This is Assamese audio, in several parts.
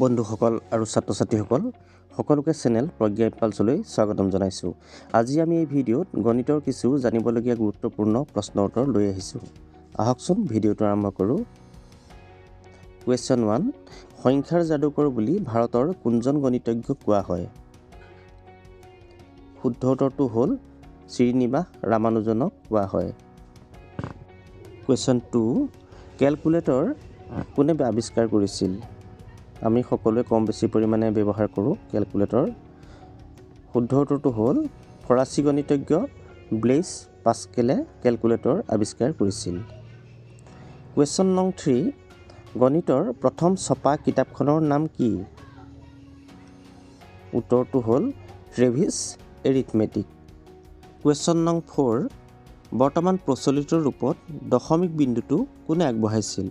বন্ধুসকল আৰু ছাত্ৰছাত্ৰীসকল সকলোকে চেনেল প্ৰজ্ঞা ইম্পালছলৈ স্বাগতম জনাইছো। আজি আমি এই ভিডিওত গণিতৰ কিছু জানিবলগীয়া গুৰুত্বপূৰ্ণ প্ৰশ্ন উত্তৰ লৈ আহিছো। আহকচোন ভিডিওটো আৰম্ভ কৰো। কোৱেশ্চন 1, সংখ্যাৰ যাদুকৰ বুলি ভাৰতৰ কোনজন গণিতজ্ঞ কোৱা হয়? শুদ্ধ উত্তৰটো হ'ল শ্ৰীনিবাস ৰামানুজনক কোৱা হয়। কোৱেশ্চন 2, কেলকুলেটৰ কোনে আৱিষ্কাৰ কৰিছিল? আমি সকলোৱে কম বেছি পৰিমাণে ব্যৱহাৰ কৰোঁ কেলকুলেটৰ। শুদ্ধ উত্তৰটো হ'ল ফৰাচী গণিতজ্ঞ ব্লেইজ পাস্কেলে কেলকুলেটৰ আৱিষ্কাৰ কৰিছিল। কোৱেশ্চন নং 3, গণিতৰ প্ৰথম ছপা কিতাপখনৰ নাম কি? উত্তৰটো হ'ল ট্ৰেভিছ এৰিথমেটিক। কোৱেশ্চন নং 4, বৰ্তমান প্ৰচলিত ৰূপত দশমিক বিন্দুটো কোনে আগবঢ়াইছিল?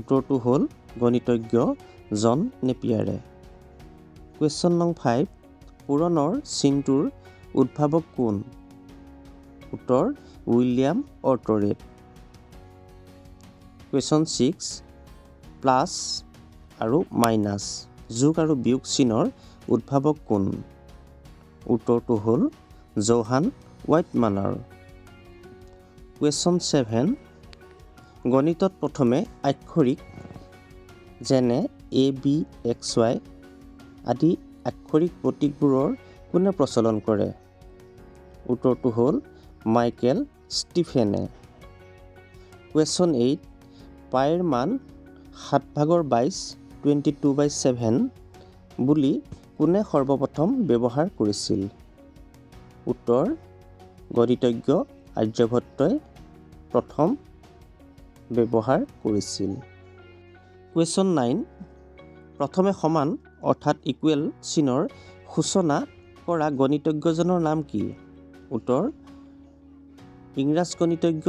উত্তৰটো হ'ল গণিতজ্ঞ জন নেপিয়াৰে। কোৱেশ্চন নং 5, পুৰণৰ চিনটোৰ উদ্ভাৱক কোন? উত্তৰ উইলিয়াম অৰ্টৰেট। কোৱেশ্চন 6, প্লাছ আৰু মাইনাছ যোগ আৰু বিয়োগ চিনৰ উদ্ভাৱক কোন? উত্তৰটো হ'ল জোহান ৱাইটমানৰ। কোৱেশ্চন 7, গণিতত প্ৰথমে আক্ষৰিক যেনে এ বি এক্স ৱাই আদি আক্ষৰিক প্ৰতীকবোৰৰ কোনে প্ৰচলন কৰে? উত্তৰটো হ'ল মাইকেল ষ্টিফেনে। কুৱেশ্যন 8, পাইৰ মান 7/22 (22/7) বুলি কোনে সৰ্বপ্ৰথম ব্যৱহাৰ কৰিছিল? উত্তৰ গণিতজ্ঞ আৰ্যভট্টই প্ৰথম ব্যৱহাৰ কৰিছিল। কুৱেশ্যন 9, প্ৰথমে সমান অৰ্থাৎ ইকুৱেল চিনৰ সূচনা কৰা গণিতজ্ঞজনৰ নাম কি? উত্তৰ ইংৰাজ গণিতজ্ঞ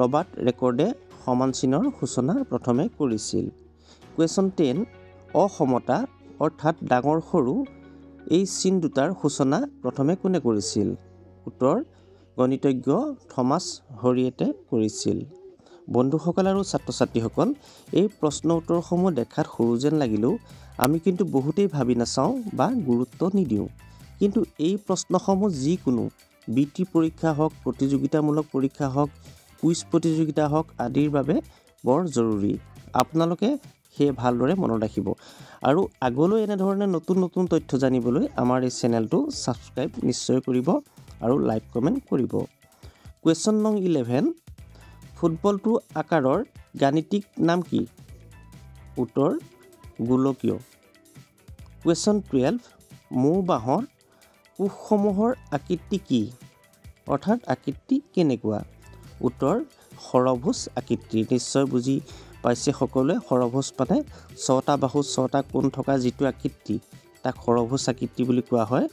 ৰবাৰ্ট ৰেকৰ্ডে সমান চিনৰ সূচনা প্ৰথমে কৰিছিল। কুৱেশ্যন 10, অসমতা অৰ্থাৎ ডাঙৰ সৰু এই চিন দুটাৰ সূচনা প্ৰথমে কোনে কৰিছিল? উত্তৰ গণিতজ্ঞ থমাছ হৰিয়েটে কৰিছিল। বন্ধুসকল আৰু ছাত্ৰছাত্ৰীসকল, এই প্ৰশ্ন উত্তৰসমূহ দেখাত সৰু যেন লাগিলেও আমি কিন্তু বহুতেই ভাবি নাচাওঁ বা গুৰুত্ব নিদিওঁ। কিন্তু এই প্ৰশ্নসমূহ যিকোনো বৃত্তি পৰীক্ষা হওক, প্ৰতিযোগিতামূলক পৰীক্ষা হওক, কুইজ প্ৰতিযোগিতা হওক আদিৰ বাবে বৰ জৰুৰী। আপোনালোকে সেই ভালদৰে মনত ৰাখিব আৰু আগলৈ এনেধৰণে নতুন নতুন তথ্য জানিবলৈ আমাৰ এই চেনেলটো ছাবস্ক্ৰাইব নিশ্চয় কৰিব আৰু লাইক কমেণ্ট কৰিব। কুৱেশ্যন নং 11, ফুটবলটো আকাৰৰ গাণিতিক নাম কি? উত্তৰ গোলকীয়। কুৱেশ্যন 12, মৌ বাঁহৰ কোষসমূহৰ আকৃতি কি অৰ্থাৎ আকৃতি কেনেকুৱা? উত্তৰ সৰভোজ আকৃতি। নিশ্চয় বুজি পাইছে সকলোৱে, সৰভোজ মানে 6টা বাহু 6টা কোণ থকা যিটো আকৃতি তাক সৰভোজ আকৃতি বুলি কোৱা হয়।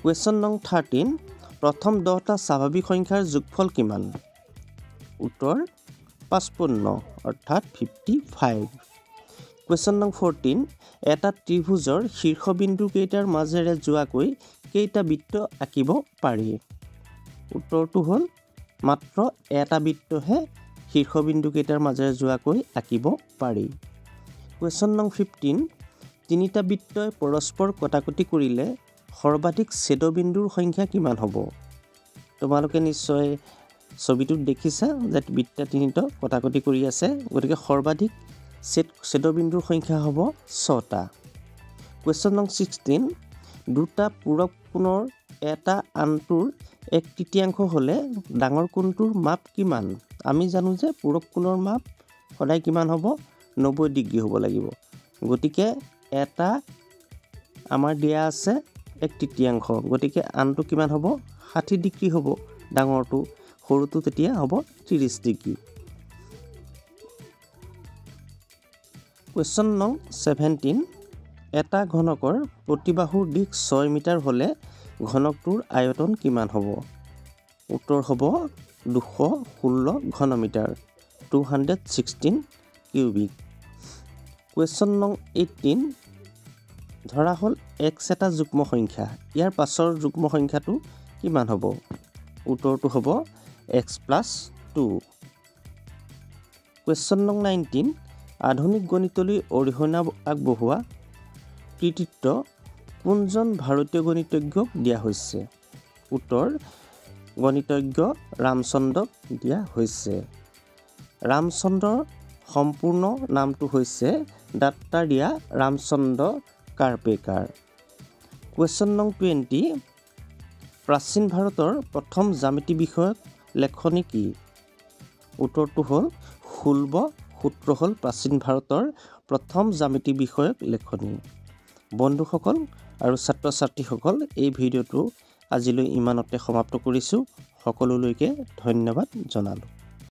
কুৱেশ্যন নং 13, প্ৰথম 10টা স্বাভাৱিক সংখ্যাৰ যোগফল কিমান? উত্তৰ 55 অৰ্থাৎ 55। কুৱেশ্যন নং 14, এটা ত্ৰিভুজৰ শীৰ্ষবিন্দুকেইটাৰ মাজেৰে যোৱাকৈ কেইটা বৃত্ত আঁকিব পাৰি? উত্তৰটো হ'ল মাত্ৰ এটা বৃত্তহে শীৰ্ষবিন্দুকেইটাৰ মাজেৰে যোৱাকৈ আঁকিব পাৰি। কুৱেশ্যন নং 15, তিনিটা বৃত্তই পৰস্পৰ কটাকটি কৰিলে সৰ্বাধিক ছেদবিন্দুৰ সংখ্যা কিমান হ'ব? তোমালোকে নিশ্চয় ছবিটোত দেখিছা যে বৃত্ত তিনিটা কটাকটি কৰি আছে, গতিকে সৰ্বাধিক ছেদবিন্দুৰ সংখ্যা হ'ব 6টা। কুৱেশ্যন নং 16, দুটা পূৰক কোণৰ এটা আনটোৰ 1/3 হ'লে ডাঙৰ কোণটোৰ মাপ কিমান? আমি জানো যে পূৰক কোণৰ মাপ সদায় কিমান হ'ব? 90 ডিগ্ৰী হ'ব লাগিব। গতিকে এটা আমাৰ দিয়া আছে 1/3, গতিকে আনটো কিমান হ'ব? 60 ডিগ্ৰী হ'ব ডাঙৰটো, সৰুটো তেতিয়া হ'ব 30 ডিগ্ৰী। কুৱেশ্যন নং 17, এটা ঘনকৰ প্ৰতিবাহুৰ দিশ 6 মিটাৰ হ'লে ঘনকটোৰ আয়তন কিমান হ'ব? উত্তৰ হ'ব 216 ঘনমিটাৰ, 216 কিউবিক। কুৱেশ্যন নং 18, ধৰা হ'ল এক্স এটা যুগ্ম সংখ্যা, ইয়াৰ পাছৰ যুগ্ম সংখ্যাটো কিমান হ'ব? উত্তৰটো হ'ব x + 2। কুৱেশ্যন নং 19, আধুনিক গণিতলৈ অৰিহণা আগবঢ়োৱা কৃতিত্ব কোনজন ভাৰতীয় গণিতজ্ঞক দিয়া হৈছে? উত্তৰ গণিতজ্ঞ ৰামচন্দ্ৰক দিয়া হৈছে। ৰামচন্দ্ৰৰ সম্পূৰ্ণ নামটো হৈছে ডাক্তাৰিয়া ৰামচুন্দৰ কাৰ্পেটকাৰ। কুৱেশ্যন নং 20, প্ৰাচীন ভাৰতৰ প্ৰথম জ্যামিতি বিষয়ক লেখনি কি? উত্তৰটো হ'ল শুল্ব সূত্ৰ হ'ল প্ৰাচীন ভাৰতৰ প্ৰথম জ্যামিতি বিষয়ক লেখনি। বন্ধুসকল আৰু ছাত্ৰ ছাত্ৰীসকল, এই ভিডিঅ'টো আজিলৈ ইমানতে সমাপ্ত কৰিছোঁ। সকলোলৈকে ধন্যবাদ জনালোঁ।